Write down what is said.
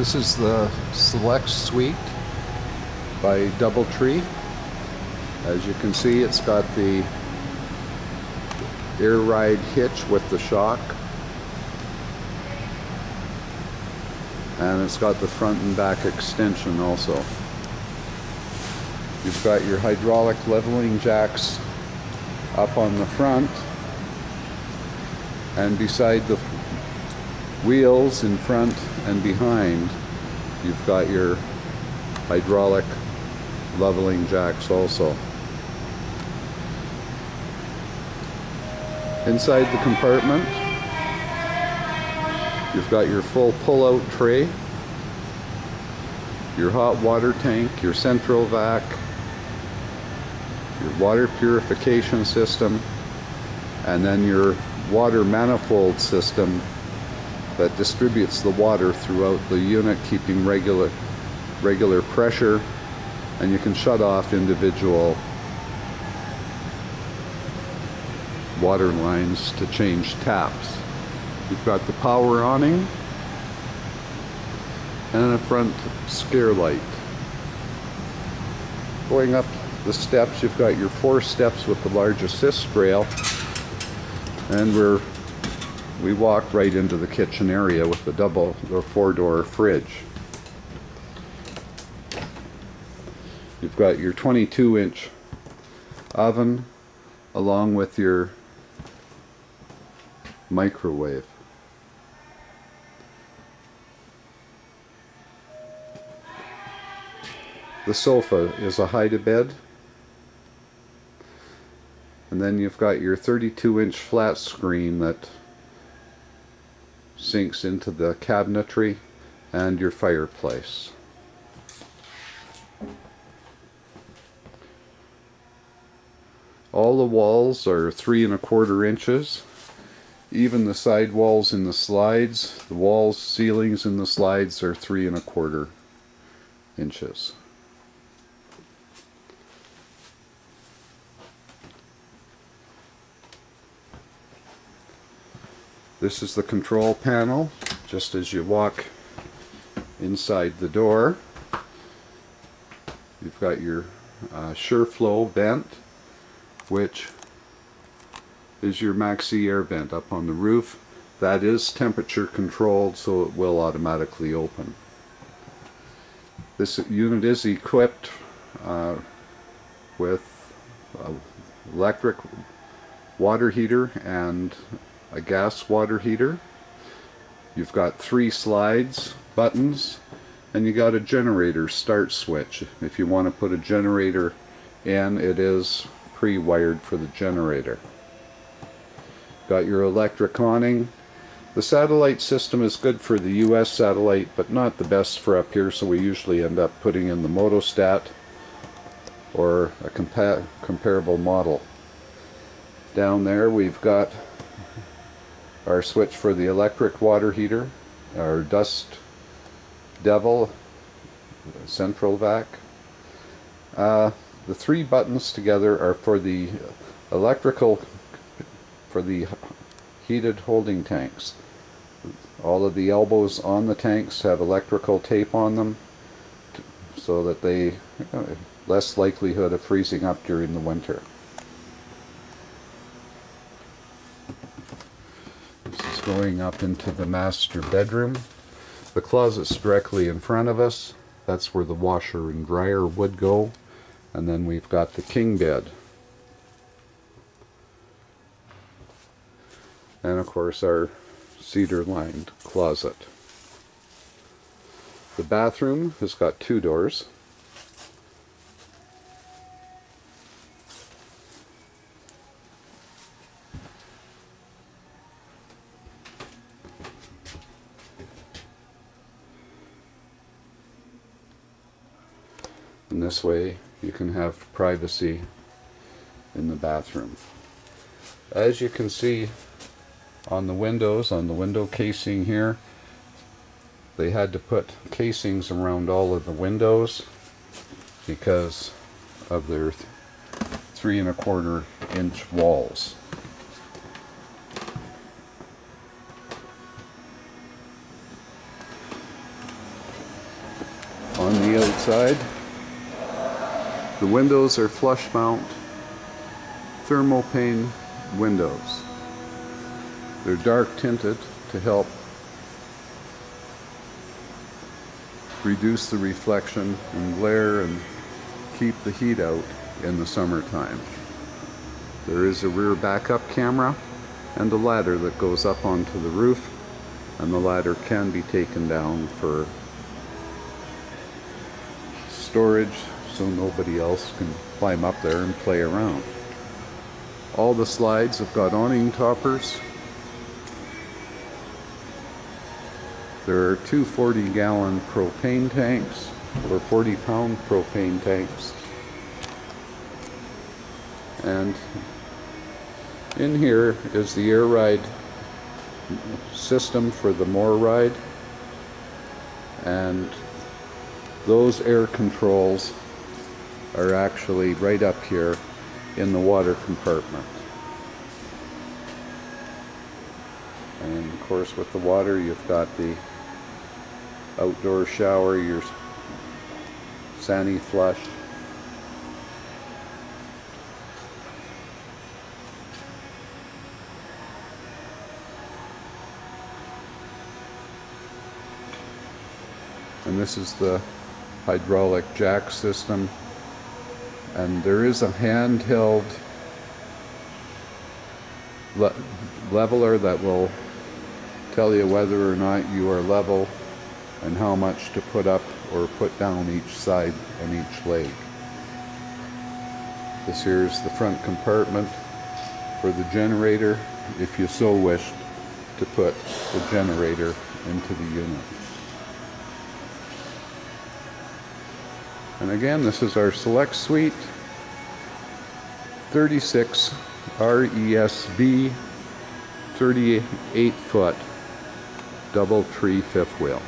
This is the Select Suite by Double Tree. As you can see, it's got the air ride hitch with the shock, and it's got the front and back extension also. You've got your hydraulic leveling jacks up on the front, and beside the wheels in front and behind, you've got your hydraulic leveling jacks also. Inside the compartment, you've got your full pull-out tray, your hot water tank, your central vac, your water purification system, and then your water manifold system that distributes the water throughout the unit, keeping regular pressure, and you can shut off individual water lines to change taps. You've got the power awning and a front scare light. Going up the steps, you've got your four steps with the large assist rail, and we walk right into the kitchen area with the double or four-door fridge. You've got your 22-inch oven along with your microwave. The sofa is a hide-a-bed. And then you've got your 32-inch flat screen that sinks into the cabinetry and your fireplace. All the walls are 3¼ inches. Even the side walls in the slides, the walls, ceilings in the slides are 3¼ inches. This is the control panel, just as you walk inside the door. You've got your SureFlow vent, which is your maxi air vent up on the roof. That is temperature controlled, so it will automatically open. This unit is equipped with electric water heater and a gas water heater. You've got 3 slides, buttons, and you got a generator start switch. If you want to put a generator in, it is pre-wired for the generator. Got your electric awning. The satellite system is good for the US satellite, but not the best for up here, so we usually end up putting in the Motostat or a comparable model. Down there we've got our switch for the electric water heater, our dust devil, central vac. The 3 buttons together are for the electrical, for the heated holding tanks. All of the elbows on the tanks have electrical tape on them so that they have less likelihood of freezing up during the winter. Going up into the master bedroom. The closet's directly in front of us. That's where the washer and dryer would go. And then we've got the king bed. And of course our cedar-lined closet. The bathroom has got 2 doors. And this way you can have privacy in the bathroom. As you can see on the windows, on the window casing here, they had to put casings around all of the windows because of their 3¼ inch walls. on the outside. The windows are flush mount thermal pane windows. They're dark tinted to help reduce the reflection and glare and keep the heat out in the summertime. There is a rear backup camera and a ladder that goes up onto the roof, and the ladder can be taken down for storage so nobody else can climb up there and play around. All the slides have got awning toppers. There are two 40-gallon propane tanks, or 40-pound propane tanks. And in here is the air ride system for the moor ride, and those air controls are actually right up here in the water compartment. And of course, with the water, you've got the outdoor shower, your Sani flush. And this is the hydraulic jack system. And there is a handheld leveler that will tell you whether or not you are level and how much to put up or put down each side and each leg. This here is the front compartment for the generator, if you so wish to put the generator into the unit. And again, this is our Select Suite 36 RESB 38-foot Double Tree fifth wheel.